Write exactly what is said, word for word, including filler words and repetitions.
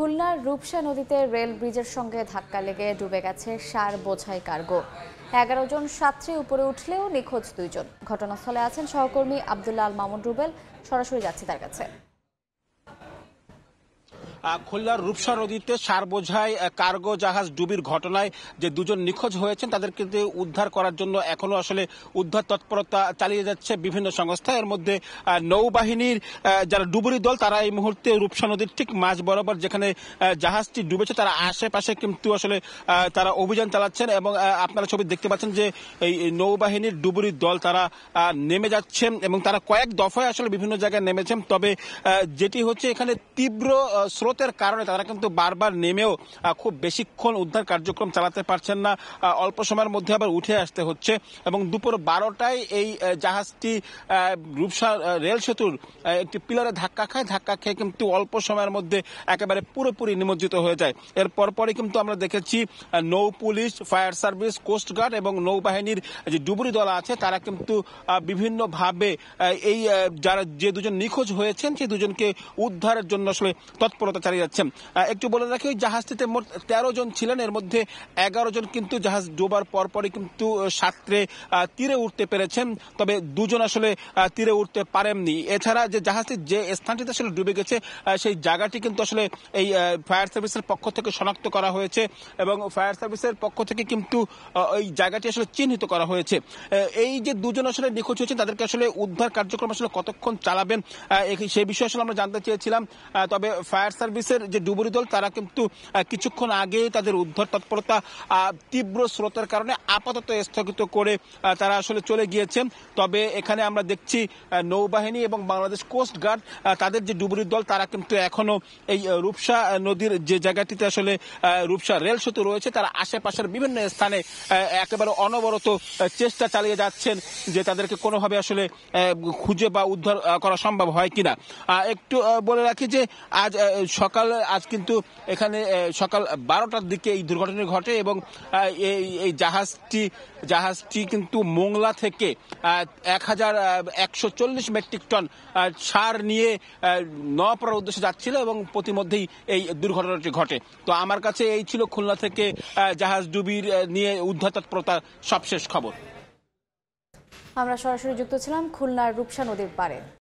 খুলনার রূপসা নদীতে রেল ব্রিজের সঙ্গে ধাক্কা লেগে ডুবে গেছে সার বোঝাই কার্গো। এগারো জন যাত্রী উপরে উঠলেও নিখোঁজ দুইজন। ঘটনাস্থলে আছেন সহকর্মী আব্দুল্লাহ আল মামুন রুবেল, সরাসরি যাচ্ছি তার কাছে। খুলনার রূপসা নদীতে সার বোঝাই কার্গো জাহাজ ডুবির ঘটনায় যে দুজন নিখোঁজ হয়েছেন তাদেরকে উদ্ধার করার জন্য এখনো আসলে উদ্ধার তৎপরতা চালিয়ে যাচ্ছে বিভিন্ন সংস্থা। এর মধ্যে নৌবাহিনীর যারা ডুবুরি দল তারা এই মুহূর্তে রূপসা নদীর ঠিক মাঝ বরাবর যেখানে জাহাজটি ডুবেছে তারা আশেপাশে কিন্তু আসলে তারা অভিযান চালাচ্ছেন এবং আপনারা ছবি দেখতে পাচ্ছেন যে এই নৌবাহিনীর ডুবুরি দল তারা নেমে যাচ্ছেন এবং তারা কয়েক দফায় আসলে বিভিন্ন জায়গায় নেমেছেন। তবে যেটি হচ্ছে এখানে তীব্র স্রোত কারণে তারা কিন্তু বারবার নেমেও খুব বেশিক্ষণ উদ্ধার কার্যক্রম চালাতে পারছেন না, অল্প সময়ের মধ্যে আবার উঠে আসতে হচ্ছে। এবং দুপুর বারোটায় এই জাহাজটি রূপসা রেল সেতুর একটি পিলারে ধাক্কা খায়, ধাক্কা খেয়ে কিন্তু অল্প সময়ের মধ্যে একেবারে পুরোপুরি নিমজ্জিত হয়ে যায়। এর পরপরই কিন্তু আমরা দেখেছি নৌ পুলিশ, ফায়ার সার্ভিস, কোস্টগার্ড এবং নৌবাহিনীর যে ডুবুরি দল আছে তারা কিন্তু বিভিন্নভাবে এই যারা যে দুজন নিখোঁজ হয়েছেন সেই দুজনকে উদ্ধারের জন্য আসলে তৎপরতা চালিয়ে যাচ্ছেন। একটু বলে রাখি, ওই জাহাজটিতে মোট তেরো জন ছিলেন, এর মধ্যে এগারো জন কিন্তু জাহাজ ডোবার পরপরই কিন্তু সাঁতরে তীরে উঠতে পেরেছেন, তবে দুজন আসলে তীরে উঠতে পারেননি। এছাড়া যে জাহাজটি যে স্থানটিতে আসলে ডুবে গেছে সেই জায়গাটি কিন্তু আসলে এই ফায়ার সার্ভিসের পক্ষ থেকে শনাক্ত করা হয়েছে এবং ফায়ার সার্ভিসের পক্ষ থেকে কিন্তু ওই জায়গাটি আসলে চিহ্নিত করা হয়েছে। এই যে দুজন আসলে নিখোঁজ হয়েছেন তাদেরকে আসলে উদ্ধার কার্যক্রম আসলে কতক্ষণ চালাবেন সেই বিষয়ে আসলে আমরা জানতে চেয়েছিলাম। তবে ফায়ার সার্ভিসের যে ডুবুরি দল তারা কিন্তু কিছুক্ষণ আগে তাদের উদ্ধার তৎপরতা তীব্র স্রোতের কারণে আপাতত স্থগিত করে তারা আসলে চলে গিয়েছেন। তবে এখানে আমরা দেখছি নৌবাহিনী এবং বাংলাদেশ কোস্টগার্ড তাদের যে ডুবুরি দল তারা কিন্তু এখনো এই রূপসা নদীর যে জায়গাটিতে আসলে রূপসা রেল সেতু রয়েছে তারা আশেপাশের বিভিন্ন স্থানে একেবারে অনবরত চেষ্টা চালিয়ে যাচ্ছেন যে তাদেরকে কোনোভাবে আসলে খুঁজে বা উদ্ধার করা সম্ভব হয় কিনা। একটু বলে রাখি যে আজ সকাল আজ কিন্তু এখানে সকাল বারোটার দিকে এই দুর্ঘটনা ঘটে এবং এই জাহাজটি জাহাজটি কিন্তু মোংলা থেকে এক হাজার একশো চল্লিশ মেট্রিক টন সার নিয়ে নওপাড়ার উদ্দেশ্যে যাচ্ছিল এবং প্রতিমধ্যেই এই দুর্ঘটনাটি ঘটে। তো আমার কাছে এই ছিল খুলনা থেকে জাহাজ ডুবির নিয়ে উদ্ধার তৎপরতার সবশেষ খবর। আমরা সরাসরি যুক্ত ছিলাম খুলনার রূপসা নদীর পাড়ে।